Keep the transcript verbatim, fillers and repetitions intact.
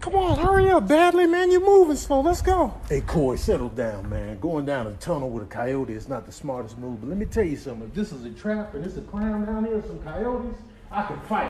Come on, hurry up, Badly, man. You're moving slow. Let's go. Hey, Coy, settle down, man. Going down a tunnel with a coyote is not the smartest move. But let me tell you something. If this is a trap and it's a clown down here, some coyotes, I can fight.